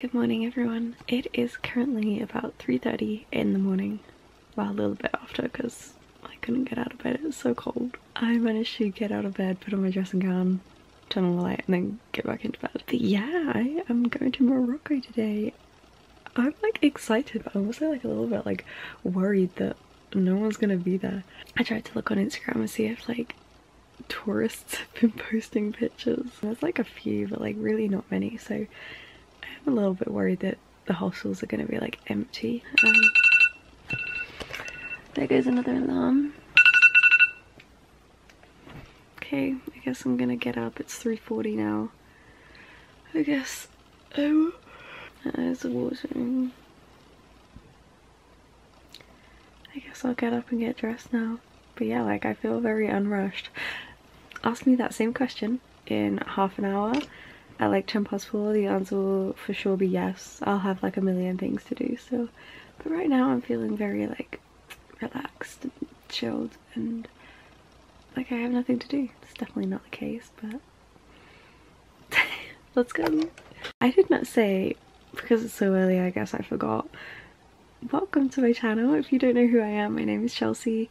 Good morning everyone. It is currently about 3:30 in the morning. Well, a little bit after because I couldn't get out of bed, it was so cold. I managed to get out of bed, put on my dressing gown, turn on the light and then get back into bed. But yeah, I am going to Morocco today. I'm like excited, but I'm also like a little bit like worried that no one's gonna be there. I tried to look on Instagram and see if like tourists have been posting pictures. There's like a few, but like really not many, so I'm a little bit worried that the hostels are going to be like empty. There goes another alarm. Okay, I guess I'm going to get up. It's 3:40 now. I guess. Oh, there's the water. I guess I'll get up and get dressed now. But yeah, like I feel very unrushed. Ask me that same question in half an hour. At like 10 past 4, the answer will for sure be yes. I'll have like a million things to do, so. But right now I'm feeling very like relaxed and chilled and like I have nothing to do. It's definitely not the case, but let's go. I did not say, because it's so early I guess I forgot. Welcome to my channel. If you don't know who I am, my name is Chelsea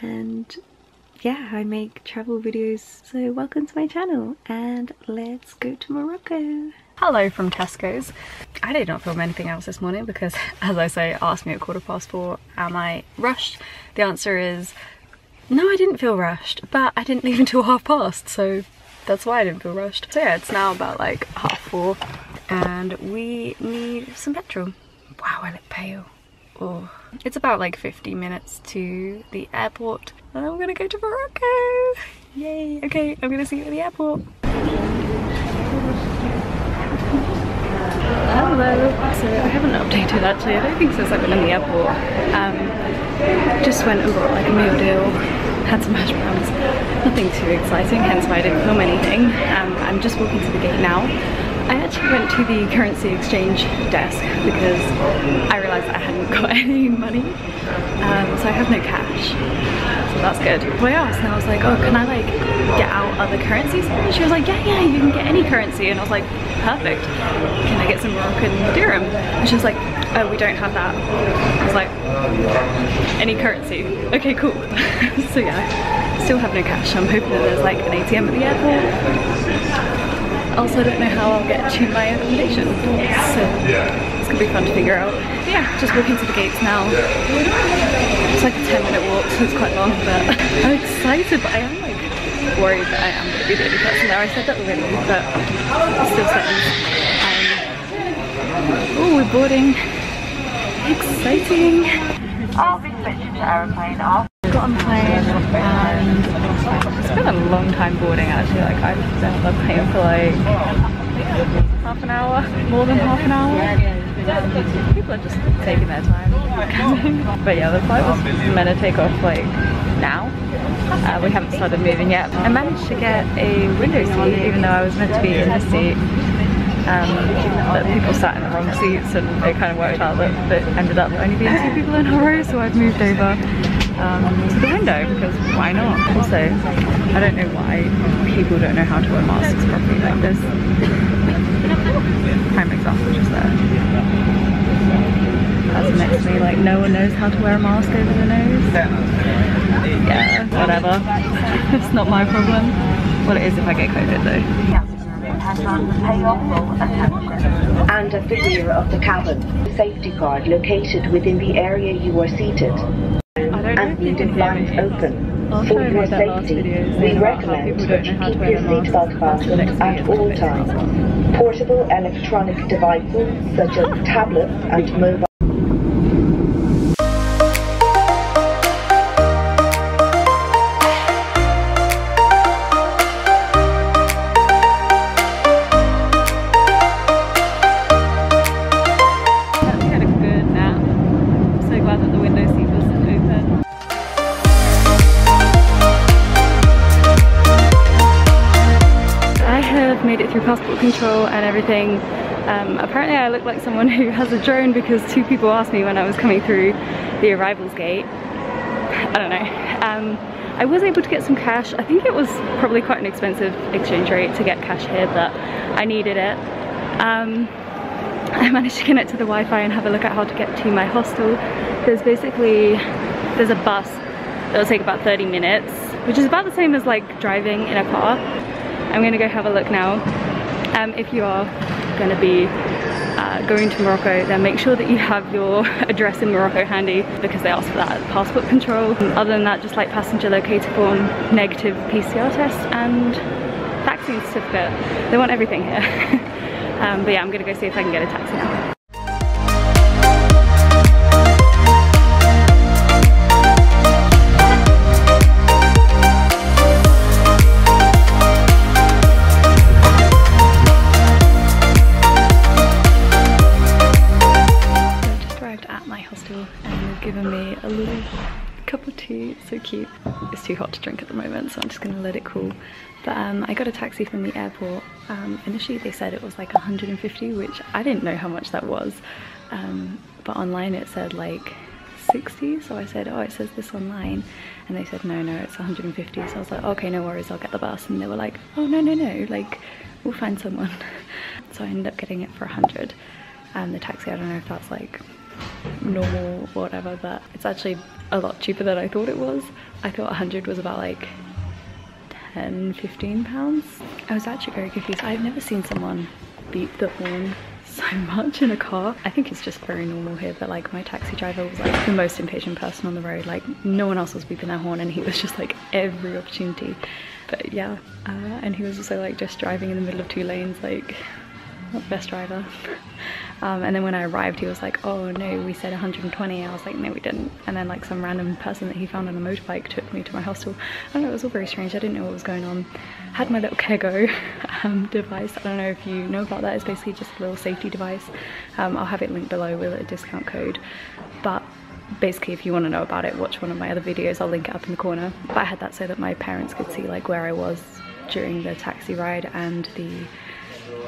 and yeah, I make travel videos, so welcome to my channel and let's go to Morocco. Hello from Tesco's. I did not film anything else this morning because, as I say, asked me at 4:15, am I rushed? The answer is no, I didn't feel rushed, but I didn't leave until half past, so that's why I didn't feel rushed. So yeah, it's now about like 4:30 and we need some petrol. Wow, I look pale. Oh, it's about like 50 minutes to the airport. And I'm gonna go to Morocco! Yay! Okay, I'm gonna see you at the airport! Hello! So I haven't updated actually, I don't think since I've been in the airport. Just went and bought like a meal deal, had some hash browns. Nothing too exciting, hence why I didn't film anything. I'm just walking to the gate now. I actually went to the currency exchange desk because I realised that I hadn't got any money, so I have no cash, so that's good. Well, I asked and I was like, oh, can I like get out other currencies? And she was like, yeah, you can get any currency. And I was like, perfect, can I get some Moroccan dirham? And she was like, oh, we don't have that. I was like, any currency, okay, cool. So yeah, still have no cash. I'm hoping that there's like an ATM at the airport. Also, I don't know how I'll get to my accommodation, so it's gonna be fun to figure out. But yeah, just walking to the gates now. It's like a 10-minute walk, so it's quite long, but I'm excited, but I am like worried that I am gonna be the only person there. I said that already, but I'm still certain. Oh, we're boarding. Exciting. All been switched to aeroplane off. Got on the plane and it's been a long time boarding actually, like I've been on the plane for like half an hour, more than half an hour. People are just taking their time. But yeah, the flight was meant to take off like now. We haven't started moving yet. I managed to get a window seat even though I was meant to be in a seat. But people sat in the wrong seats and it kind of worked out that it ended up only being 2 people in a row, so I've moved over to the window because why not? Also, I don't know why people don't know how to wear masks properly. Like this prime example just there. That's next to me, like no one knows how to wear a mask over the nose. Yeah, whatever. It's not my problem. Well, it is if I get COVID though. And a figure of the cabin safety guard located within the area you are seated. And needed lines open. For your safety, we recommend that you keep your seatbelt fastened at all times. Portable electronic devices such as tablets and mobile. Passport control and everything. Apparently I look like someone who has a drone because 2 people asked me when I was coming through the arrivals gate. I don't know. I was able to get some cash. I think it was probably quite an expensive exchange rate to get cash here, but I needed it. I managed to connect to the Wi-Fi and have a look at how to get to my hostel. There's a bus that'll take about 30 minutes, which is about the same as like driving in a car. I'm gonna go have a look now. If you are gonna be going to Morocco, then make sure that you have your address in Morocco handy, because they ask for that at passport control. Other than that, just like passenger locator form, negative PCR test, and vaccine certificate. They want everything here. But yeah, I'm gonna go see if I can get a taxi now. So cute. It's too hot to drink at the moment, so I'm just gonna let it cool. But I got a taxi from the airport. Initially they said it was like 150, which I didn't know how much that was, but online it said like 60, so I said, oh, it says this online, and they said no, it's 150. So I was like, okay, no worries, I'll get the bus. And they were like, oh no, like we'll find someone. So I ended up getting it for 100, and the taxi, I don't know if that's like normal or whatever, but it's actually a lot cheaper than I thought it was. I thought 100 was about like 10–15 pounds. I was actually very confused. I've never seen someone beat the horn so much in a car. I think it's just very normal here, but like my taxi driver was like the most impatient person on the road. Like no one else was beeping their horn, and he was just like every opportunity. But yeah, and he was also like just driving in the middle of two lanes, like not the best driver. And then when I arrived, he was like, oh no, we said 120. I was like, no we didn't. And then like some random person that he found on a motorbike took me to my hostel. I don't know, it was all very strange. I didn't know what was going on. I had my little Carego device. I don't know if you know about that. It's basically just a little safety device. I'll have it linked below with a discount code. But basically, if you want to know about it, watch one of my other videos. I'll link it up in the corner. But I had that so that my parents could see like where I was during the taxi ride and the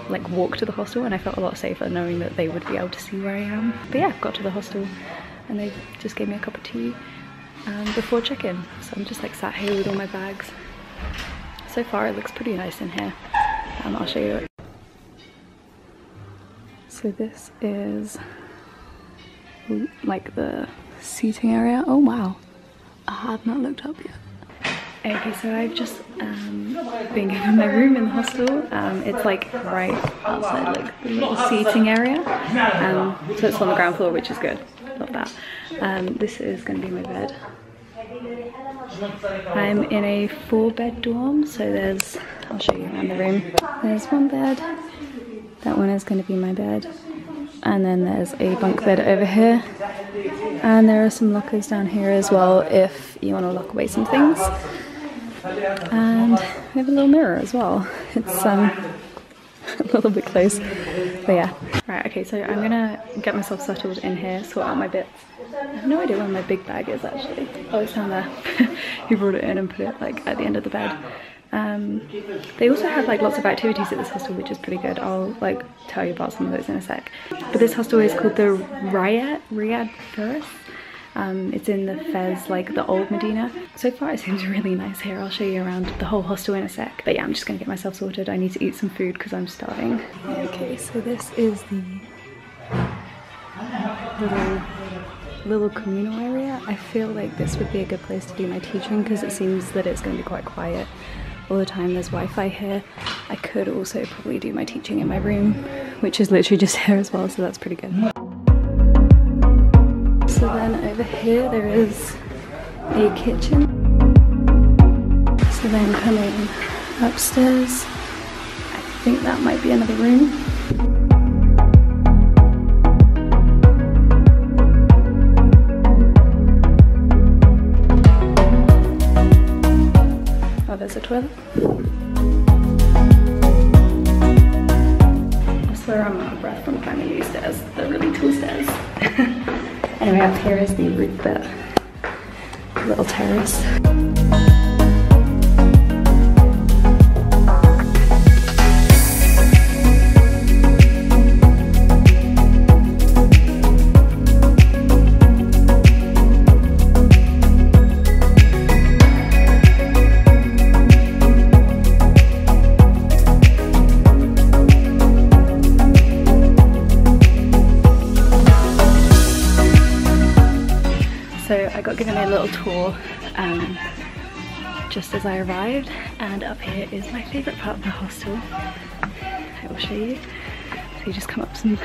like walk to the hostel, and I felt a lot safer knowing that they would be able to see where I am. But yeah, got to the hostel and they just gave me a cup of tea before check-in. So I'm just like sat here with all my bags. So far it looks pretty nice in here. I'll show you it. So this is like the seating area. Oh wow, I have not looked up yet. Okay, so I've just been given my room in the hostel. It's like right outside like the little seating area. So it's on the ground floor, which is good. Love that. This is going to be my bed. I'm in a 4-bed dorm, so there's, I'll show you around the room. There's one bed. That one is going to be my bed. And then there's a bunk bed over here. And there are some lockers down here as well if you want to lock away some things. And we have a little mirror as well. It's a little bit close, but yeah. Right, okay, so I'm gonna get myself settled in here, sort out my bits. I have no idea where my big bag is actually. Oh, it's down there. He brought it in and put it like at the end of the bed. They also have like lots of activities at this hostel, which is pretty good. I'll like tell you about some of those in a sec. But this hostel is called the Riad Verus. It's in the Fez, like the old Medina. So far it seems really nice here. I'll show you around the whole hostel in a sec. But yeah, I'm just gonna get myself sorted. I need to eat some food because I'm starving. Okay, so this is the little communal area. I feel like this would be a good place to do my teaching because it seems that it's gonna be quite quiet all the time. There's Wi-Fi here. I could also probably do my teaching in my room, which is literally just here as well, so that's pretty good. So then over here there is a kitchen. So then coming upstairs, I think that might be another room. Oh, there's a toilet. I swear I'm out of breath from climbing these stairs. They're really tall stairs. Anyway, up here is the roof bit, little terrace. So I got given a little tour just as I arrived, and up here is my favourite part of the hostel. I will show you. So you just come up some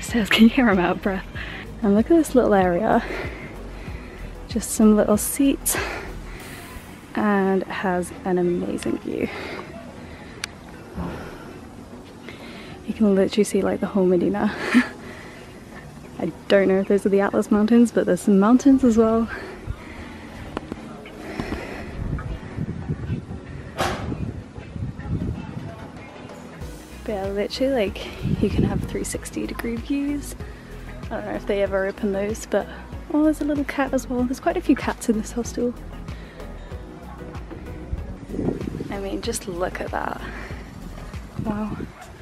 stairs. Can you hear I'm out of breath? And look at this little area. Just some little seats, and it has an amazing view. You can literally see like the whole Medina. I don't know if those are the Atlas Mountains, but there's some mountains as well. But yeah, literally like you can have 360 degree views. I don't know if they ever open those, but oh, there's a little cat as well. There's quite a few cats in this hostel. I mean, just look at that. Wow.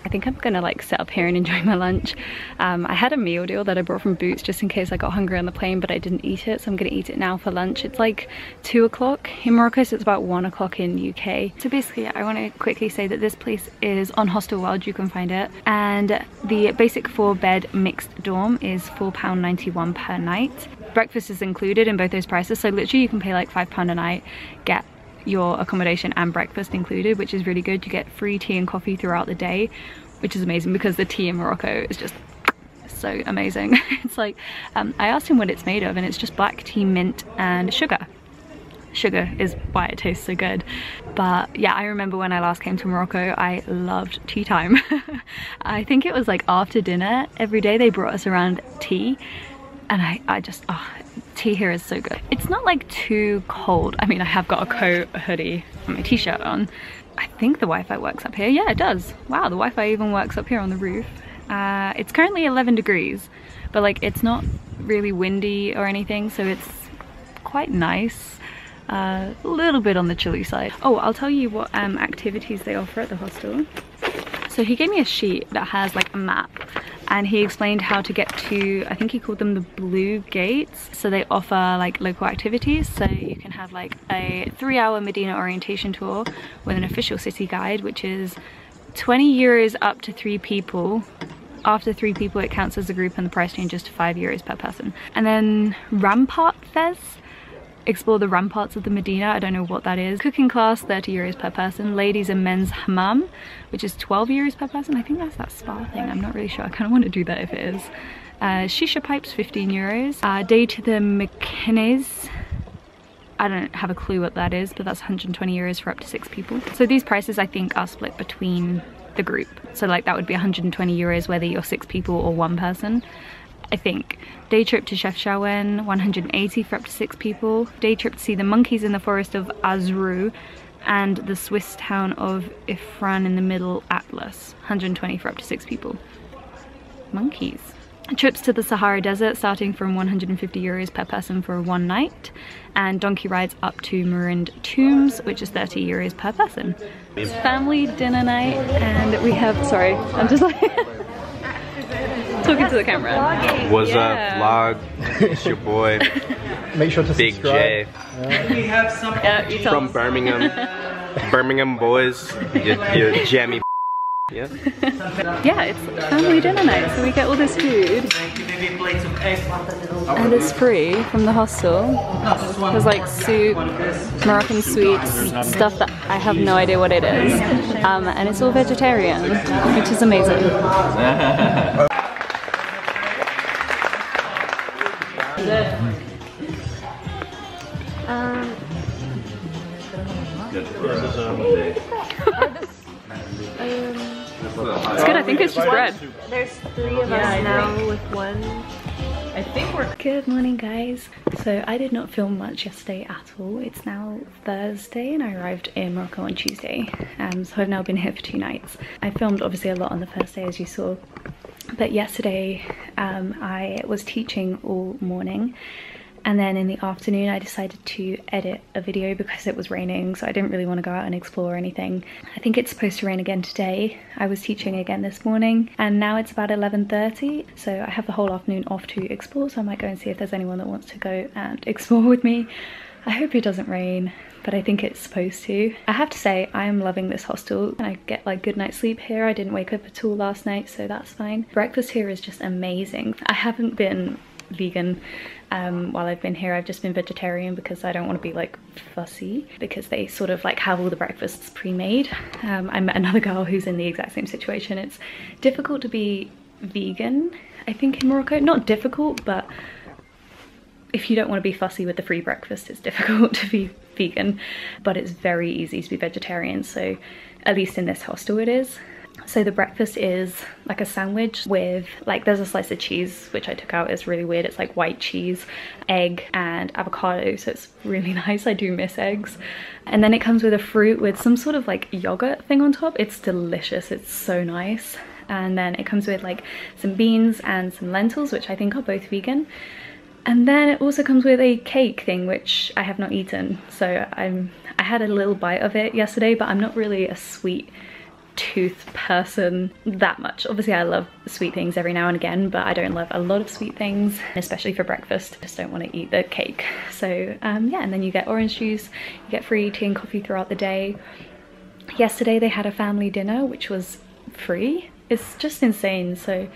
I think I'm gonna like sit up here and enjoy my lunch. I had a meal deal that I brought from Boots just in case I got hungry on the plane, but I didn't eat it, so I'm gonna eat it now for lunch. It's like 2 o'clock in Morocco, so it's about 1 o'clock in UK. So basically I want to quickly say that this place is on Hostel World, you can find it, and the basic 4-bed mixed dorm is £4.91 per night. Breakfast is included in both those prices, so literally you can pay like £5 a night, get your accommodation and breakfast included, which is really good. You get free tea and coffee throughout the day, which is amazing because the tea in Morocco is just so amazing. It's like, I asked him what it's made of, and it's just black tea, mint and sugar. Sugar is why it tastes so good. But yeah, I remember when I last came to Morocco, I loved tea time. I think it was like after dinner, every day they brought us around tea, and I just, oh, tea here is so good. It's not like too cold. I mean, I have got a coat, a hoodie, and my t-shirt on. I think the Wi-Fi works up here. Yeah, it does. Wow, the Wi-Fi even works up here on the roof. It's currently 11 degrees, but like it's not really windy or anything, so it's quite nice. A little bit on the chilly side. Oh, I'll tell you what activities they offer at the hostel. So he gave me a sheet that has like a map, and he explained how to get to, I think he called them the Blue Gates. So they offer like local activities, so you can have like a 3-hour Medina orientation tour with an official city guide, which is €20 up to 3 people. After 3 people it counts as a group, and the price changes to €5 per person. And then Rampart Fez, explore the ramparts of the Medina. I don't know what that is. Cooking class, €30 per person. Ladies and men's hammam, which is €12 per person. I think that's that spa thing. I'm not really sure. I kind of want to do that if it is. Shisha pipes, €15. Day to the Meknes. I don't have a clue what that is, but that's €120 for up to 6 people. So these prices I think are split between the group. So like that would be €120 whether you're 6 people or 1 person. I think. Day trip to Chefchaouen, €180 for up to 6 people. Day trip to see the monkeys in the forest of Azrou and the Swiss town of Ifran in the Middle Atlas, €120 for up to 6 people. Monkeys. Trips to the Sahara Desert starting from €150 per person for 1 night, and donkey rides up to Merind Tombs, which is €30 per person. It's family dinner night, and we have, sorry, I'm just like talking to the camera. What's up, vlog? It's your boy. Make sure to Big subscribe. J. We have some from Birmingham. Birmingham boys. Your jammy. Yeah. Yeah, it's family dinner night, so we get all this food. And it's free from the hostel. There's like soup, Moroccan sweets, stuff that I have no idea what it is. And it's all vegetarian, which is amazing. It's good, I think it's just bread. There's 3 of us now with 1. I think we're... Good morning, guys. So I did not film much yesterday at all. It's now Thursday and I arrived in Morocco on Tuesday. So I've now been here for 2 nights. I filmed obviously a lot on the first day as you saw. But yesterday I was teaching all morning. And then in the afternoon I decided to edit a video because it was raining, so I didn't really want to go out and explore or anything. I think it's supposed to rain again today. I was teaching again this morning, and now it's about 11:30, so I have the whole afternoon off to explore, so I might go and see if there's anyone that wants to go and explore with me. I hope it doesn't rain, but I think it's supposed to. I have to say, I am loving this hostel. I get like good night's sleep here. I didn't wake up at all last night, so that's fine. Breakfast here is just amazing. I haven't been vegan. While I've been here, I've just been vegetarian because I don't want to be like fussy, because they sort of like have all the breakfasts pre-made. I met another girl who's in the exact same situation. It's difficult to be vegan, I think, in Morocco. Not difficult, but if you don't want to be fussy with the free breakfast, it's difficult to be vegan, but it's very easy to be vegetarian. So at least in this hostel it is. So the breakfast is like a sandwich with like, there's a slice of cheese, which I took out. It's really weird. It's like white cheese, egg and avocado. So it's really nice. I do miss eggs. And then it comes with a fruit with some sort of like yogurt thing on top. It's delicious. It's so nice. And then it comes with like some beans and some lentils, which I think are both vegan. And then it also comes with a cake thing, which I have not eaten. So I had a little bite of it yesterday, but I'm not really a sweet tooth person that much. Obviously I love sweet things every now and again, but I don't love a lot of sweet things, especially for breakfast. I just don't want to eat the cake. So yeah, and then you get orange juice, you get free tea and coffee throughout the day. Yesterday they had a family dinner, which was free. It's just insane. So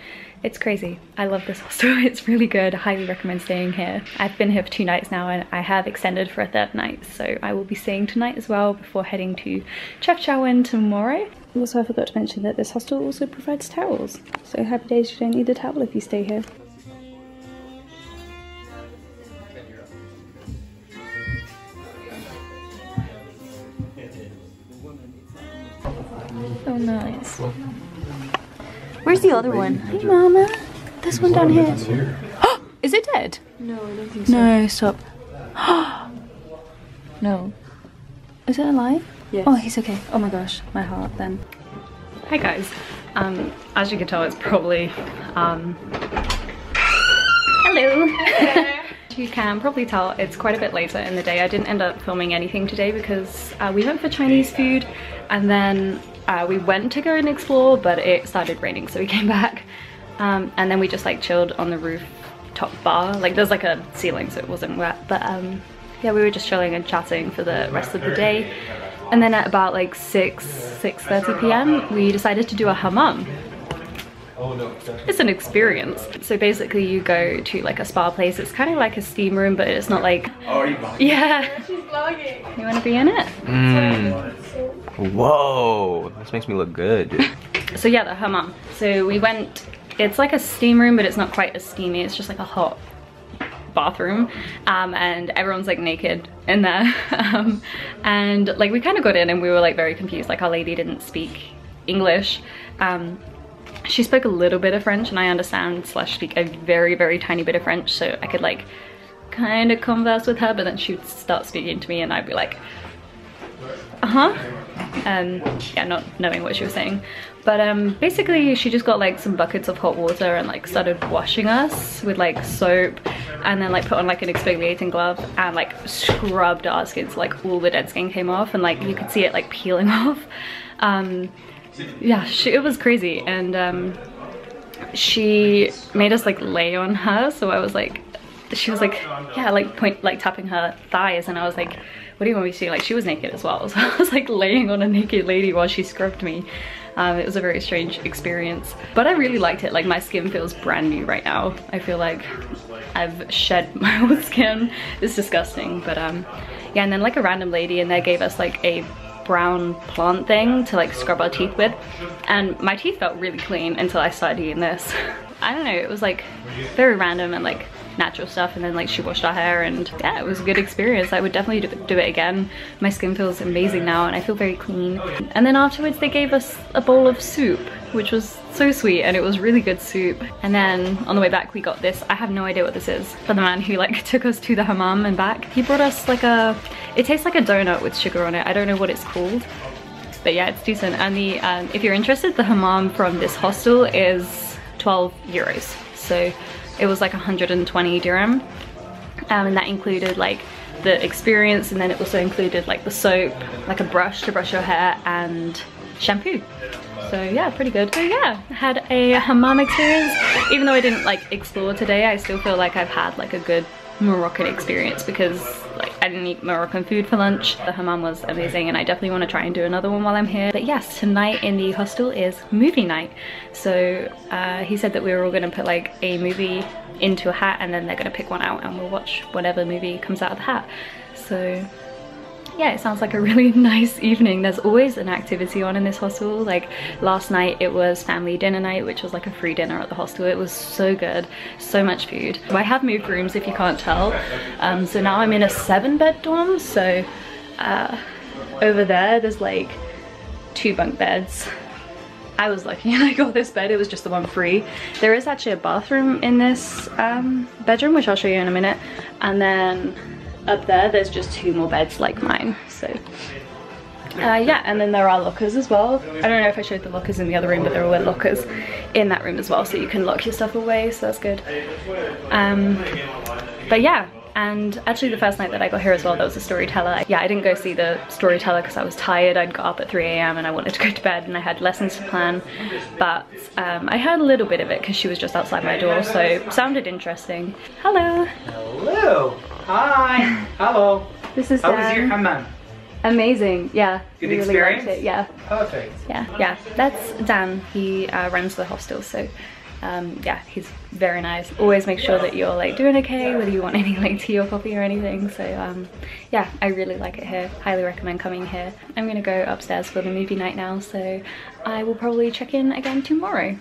it's crazy. I love this hostel. It's really good. I highly recommend staying here. I've been here for 2 nights now and I have extended for a 3rd night. So I will be staying tonight as well before heading to Chefchaouen tomorrow. Also, I forgot to mention that this hostel also provides towels. So happy days, you don't need a towel if you stay here. Oh, nice. Where's the other one? Hey, Mama. This one down here. Oh, is it dead? No, I don't think so. No, stop. No. Is it alive? Yes. Oh, he's okay. Oh my gosh, my heart then. Hi guys. As you can tell, it's probably... Hello! Hello. You can probably tell it's quite a bit later in the day. I didn't end up filming anything today because we went for Chinese food and then... we went to go and explore, but it started raining, so we came back. And then we just like chilled on the rooftop bar. Like there's like a ceiling, so it wasn't wet. But yeah, we were just chilling and chatting for the rest of the day. And then at about like 6:30 p.m., we decided to do a hammam. It's an experience. So basically you go to like a spa place. It's kind of like a steam room, but it's not like... Oh, you vlogging? Yeah. She's vlogging. You want to be in it? Mm. Whoa, this makes me look good. So yeah, the hammam. So we went, it's like a steam room, but it's not quite as steamy. It's just like a hot bathroom, and everyone's like naked in there. And like we kind of got in and we were like very confused. Like our lady didn't speak English. She spoke a little bit of French and I understand / speak a very, very tiny bit of French, so I could like kind of converse with her, but then she would start speaking to me and I'd be like, yeah, not knowing what she was saying. But basically she just got like some buckets of hot water and like started washing us with like soap, and then like put on like an exfoliating glove and like scrubbed our skins. Like all the dead skin came off and like you could see it like peeling off. Yeah, it was crazy. And she made us like lay on her, so I was like, she was like, yeah, like tapping her thighs, and I was like, what do you want me to do? Like she was naked as well, so I was like laying on a naked lady while she scrubbed me. It was a very strange experience, but I really liked it. Like my skin feels brand new right now. I feel like I've shed my old skin. It's disgusting, but yeah. And then like a random lady in there gave us like a brown plant thing to like scrub our teeth with, and my teeth felt really clean until I started eating this. I don't know, it was like very random and like natural stuff. And then like she washed our hair, and yeah, it was a good experience. I would definitely do it again. My skin feels amazing now and I feel very clean. And then afterwards they gave us a bowl of soup, which was so sweet, and it was really good soup. And then on the way back we got this. I have no idea what this is. But the man who like took us to the hammam and back, he brought us like a, it tastes like a donut with sugar on it. I don't know what it's called, but yeah, it's decent. And the if you're interested, the hammam from this hostel is 12 euros, so it was like 120 dirham, and that included like the experience, and then it also included like the soap, like a brush to brush your hair, and shampoo. So yeah, pretty good. So yeah, I had a hammam experience. Even though I didn't like explore today, I still feel like I've had like a good Moroccan experience, because like I didn't eat Moroccan food for lunch. The hammam was amazing and I definitely want to try and do another one while I'm here. But yes, tonight in the hostel is movie night. So he said that we were all going to put like a movie into a hat and then they're going to pick one out and we'll watch whatever movie comes out of the hat. So yeah, it sounds like a really nice evening. There's always an activity on in this hostel. Like last night it was family dinner night, which was like a free dinner at the hostel. It was so good, so much food. I have moved rooms if you can't tell. So now I'm in a 7-bed dorm. So over there's like 2 bunk beds. I was lucky and I got this bed, it was just the one free. There is actually a bathroom in this bedroom, which I'll show you in a minute. And then up there's just 2 more beds like mine. So yeah, and then there are lockers as well. I don't know if I showed the lockers in the other room, but there were lockers in that room as well, so you can lock your stuff away, so that's good. But yeah, and actually the first night that I got here as well, there was a storyteller. Yeah, I didn't go see the storyteller because I was tired. I'd got up at 3 AM and I wanted to go to bed and I had lessons to plan, but I heard a little bit of it because she was just outside my door, so sounded interesting. Hello. Hello. Hi. Hello. This is Dan. How was your hammam? Amazing. Yeah. Good experience? Really liked it. Yeah. Perfect. Yeah. Yeah. That's Dan. He runs the hostel, so yeah, he's very nice. Always make sure that you're like doing okay, whether you want any like tea or coffee or anything. So yeah, I really like it here. Highly recommend coming here. I'm gonna go upstairs for the movie night now, so I will probably check in again tomorrow.